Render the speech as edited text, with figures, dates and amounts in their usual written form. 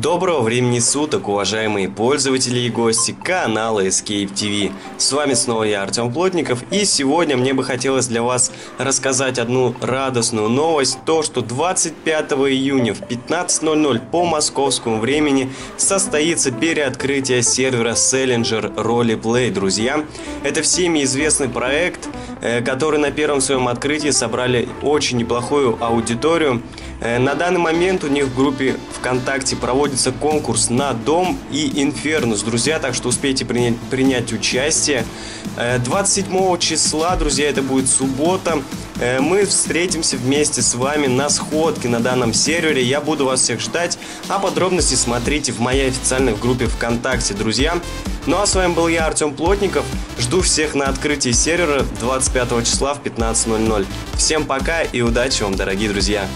Доброго времени суток, уважаемые пользователи и гости канала Escape TV. С вами снова я, Артем Плотников, и сегодня мне бы хотелось для вас рассказать одну радостную новость, то что 25 июня в 15:00 по московскому времени состоится переоткрытие сервера Selenjer RP, друзья. Это всеми известный проект, который на первом своем открытии собрали очень неплохую аудиторию. На данный момент у них в группе ВКонтакте проводится конкурс на дом и инфернус, друзья, так что успейте принять участие. 27 числа, друзья, это будет суббота. Мы встретимся вместе с вами на сходке на данном сервере. Я буду вас всех ждать, а подробности смотрите в моей официальной группе ВКонтакте, друзья. Ну а с вами был я, Артем Плотников. Жду всех на открытии сервера 25 числа в 15:00. Всем пока и удачи вам, дорогие друзья!